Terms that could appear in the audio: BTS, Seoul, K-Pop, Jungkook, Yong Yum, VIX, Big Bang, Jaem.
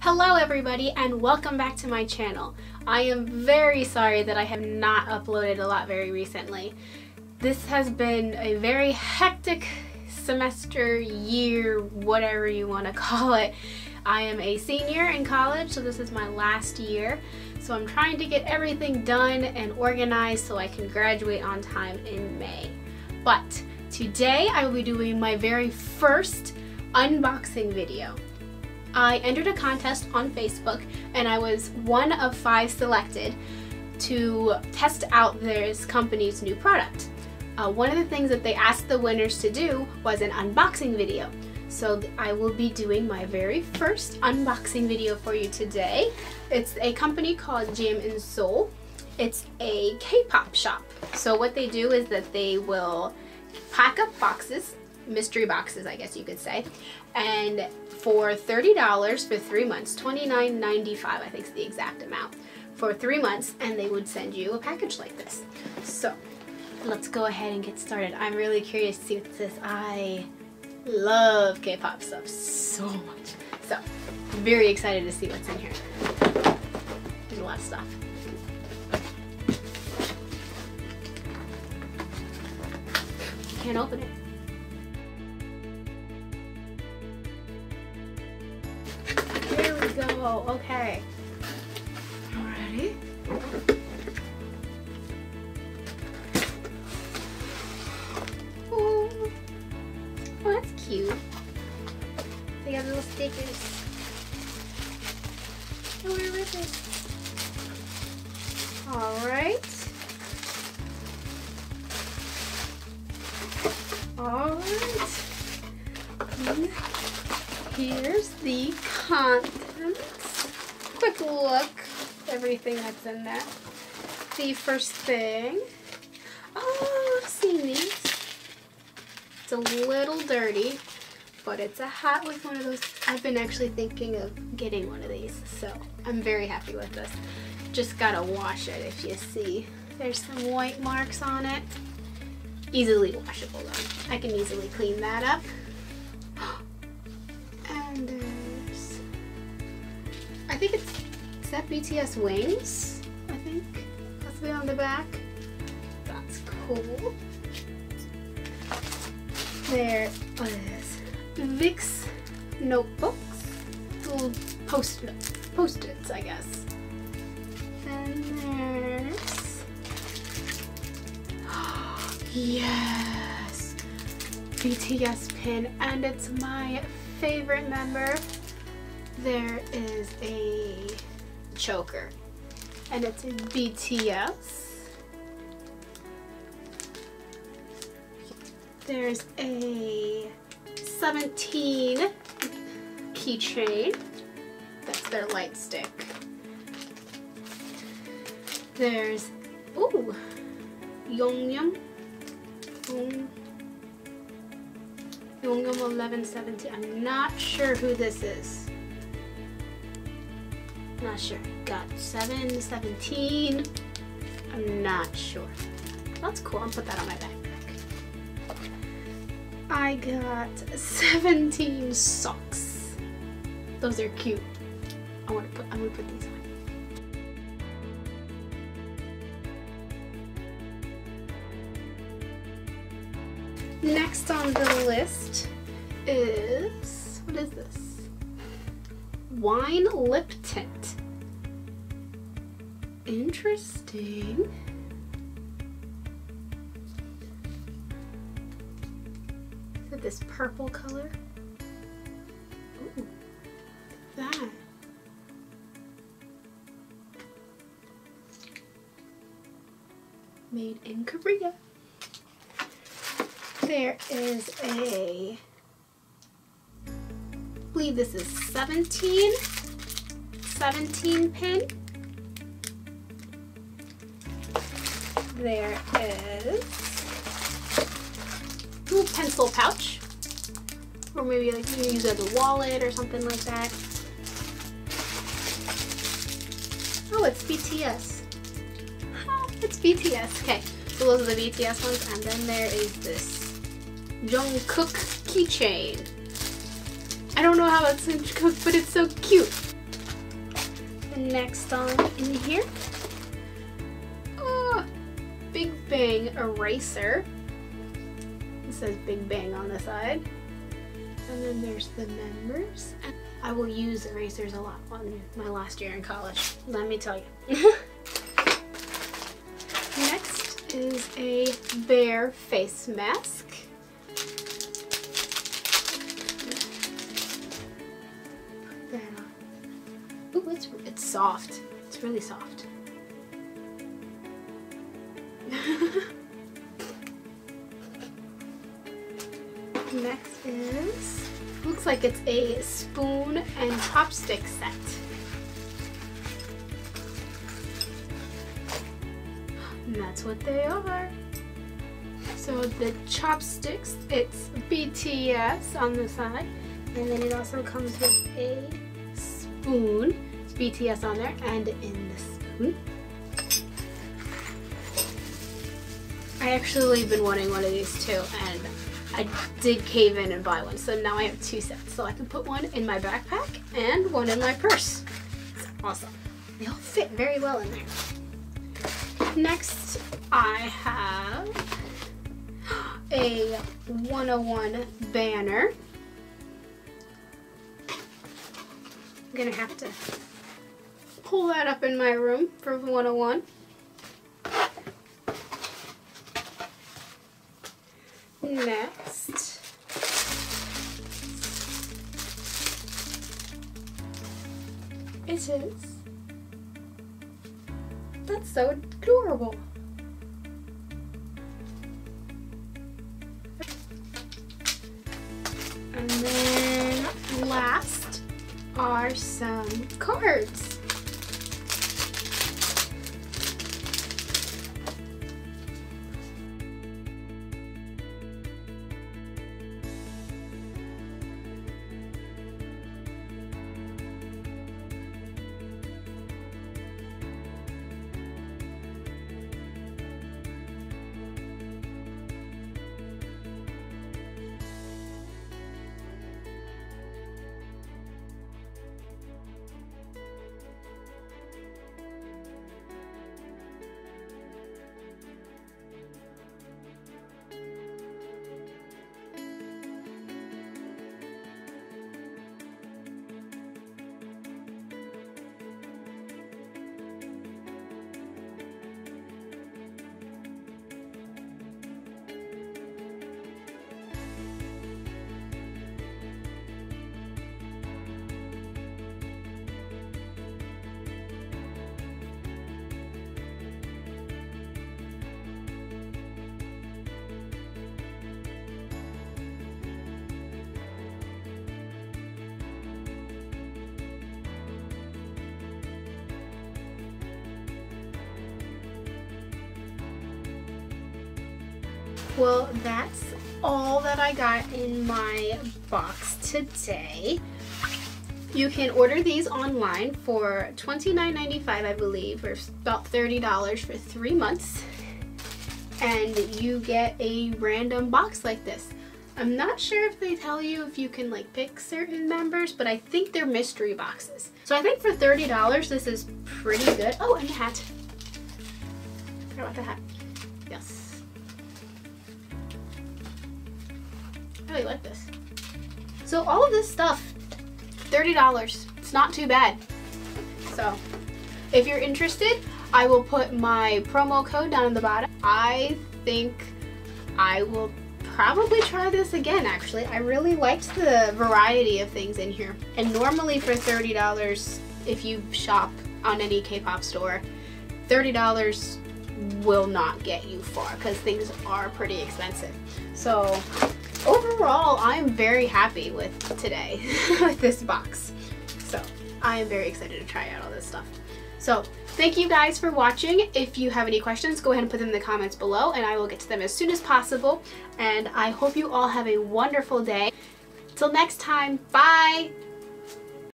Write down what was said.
Hello everybody and welcome back to my channel. I am very sorry that I have not uploaded a lot very recently. This has been a very hectic semester, year, whatever you want to call it. I am a senior in college, so this is my last year. So I'm trying to get everything done and organized so I can graduate on time in May. But today I will be doing my very first unboxing video. I entered a contest on Facebook and I was one of 5 selected to test out this company's new product. One of the things that they asked the winners to do was an unboxing video. So I will be doing my very first unboxing video for you today. It's a company called Jaem in Seoul. It's a K-pop shop. So what they do is that they will pack up boxes, mystery boxes I guess you could say, and for $30 for 3 months, $29.95 I think is the exact amount, for 3 months, and they would send you a package like this. So let's go ahead and get started. I'm really curious to see what this is. I love K-pop stuff so much, so I'm very excited to see what's in here. There's a lot of stuff. Can't open it. Go, okay. Alrighty. Oh, that's cute. They got little stickers. I want to rip it. Alright. Alright. Here's the contents. Quick look, everything that's in that. The first thing, oh, I've seen these. It's a little dirty, but it's a hat with one of those. I've been actually thinking of getting one of these, so I'm very happy with this. Just gotta wash it if you see. There's some white marks on it. Easily washable though. I can easily clean that up. I think it's, is that BTS wings? I think, possibly on the back. That's cool. There is VIX notebooks, little post-its, I guess. And there's, oh, yes, BTS pin, and it's my favorite member. There is a choker, and it's a BTS. There's a 17 keychain. That's their light stick. There's, ooh, Yong Yum. Yong Yum 1117. I'm not sure who this is. Not sure. Got 717. I'm not sure. That's cool. I'll put that on my backpack. I got 17 socks. Those are cute. I'm gonna put these on. Next on the list is, what is this? Wine lip tint. Interesting. Is it this purple color? Ooh, that. Made in Korea. There is a, I believe this is 17 pin. There is a little pencil pouch, or maybe like you can use it as a wallet or something like that. Oh, it's BTS. It's BTS. Okay, so those are the BTS ones, and then there is this Jungkook keychain. I don't know how it's Jungkook, but it's so cute. down in here. Big Bang eraser. It says Big Bang on the side. And then there's the members. I will use erasers a lot on my last year in college, let me tell you. Next is a bear face mask. Put that on. Ooh, it's soft. It's really soft. Next is, looks like it's a spoon and chopstick set. And that's what they are. So the chopsticks, it's BTS on the side. And then it also comes with a spoon. It's BTS on there and in the spoon. I actually have been wanting one of these too, and I did cave in and buy one, so now I have two sets. So I can put one in my backpack and one in my purse. It's awesome. They all fit very well in there. Next, I have a 101 banner. I'm gonna have to pull that up in my room for 101. Next, it is, that's so adorable. And then last are some cards. Well, that's all that I got in my box today. You can order these online for $29.95, I believe, or about $30 for 3 months. And you get a random box like this. I'm not sure if they tell you if you can like pick certain members, but I think they're mystery boxes. So I think for $30, this is pretty good. Oh, and the hat. I forgot about the hat. Yes. I really like this. So all of this stuff, $30, it's not too bad. So if you're interested, I will put my promo code down in the bottom. I think I will probably try this again, actually. I really liked the variety of things in here. And normally for $30, if you shop on any K-pop store, $30 will not get you far because things are pretty expensive. So overall, I'm very happy with today, with this box. So I am very excited to try out all this stuff. So thank you guys for watching. If you have any questions, go ahead and put them in the comments below and I will get to them as soon as possible. And I hope you all have a wonderful day. Till next time, bye!